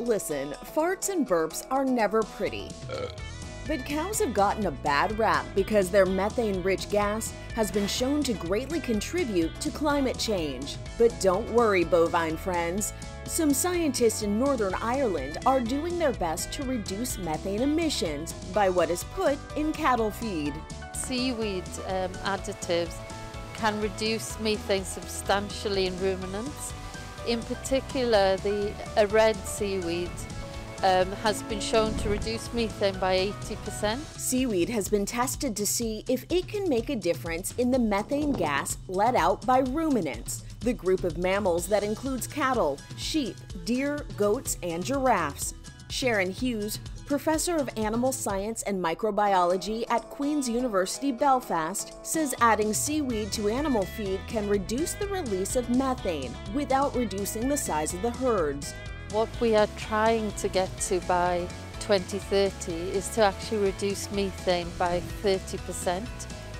Listen, farts and burps are never pretty. But cows have gotten a bad rap because their methane-rich gas has been shown to greatly contribute to climate change. But don't worry, bovine friends. Some scientists in Northern Ireland are doing their best to reduce methane emissions by what is put in cattle feed. Seaweed additives can reduce methane substantially in ruminants. In particular, a red seaweed has been shown to reduce methane by 80%. Seaweed has been tested to see if it can make a difference in the methane gas let out by ruminants, the group of mammals that includes cattle, sheep, deer, goats, and giraffes. Sharon Hughes, professor of animal science and microbiology at Queen's University, Belfast, says adding seaweed to animal feed can reduce the release of methane without reducing the size of the herds. What we are trying to get to by 2030 is to actually reduce methane by 30%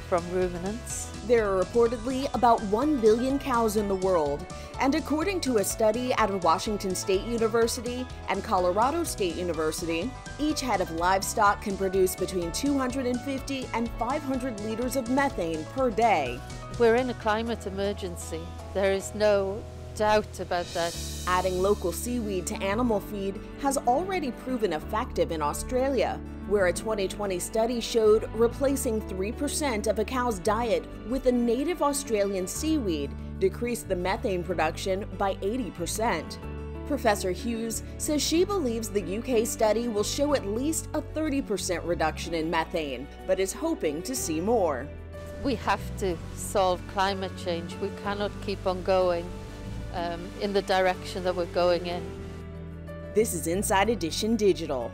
from ruminants. There are reportedly about 1 billion cows in the world, and according to a study out of Washington State University and Colorado State University, each head of livestock can produce between 250 and 500 liters of methane per day. We're in a climate emergency. There is no doubt about that. Adding local seaweed to animal feed has already proven effective in Australia, where a 2020 study showed replacing 3% of a cow's diet with a native Australian seaweed decreased the methane production by 80%. Professor Hughes says she believes the UK study will show at least a 30% reduction in methane, but is hoping to see more. We have to solve climate change. We cannot keep on going in the direction that we're going in. This is Inside Edition Digital.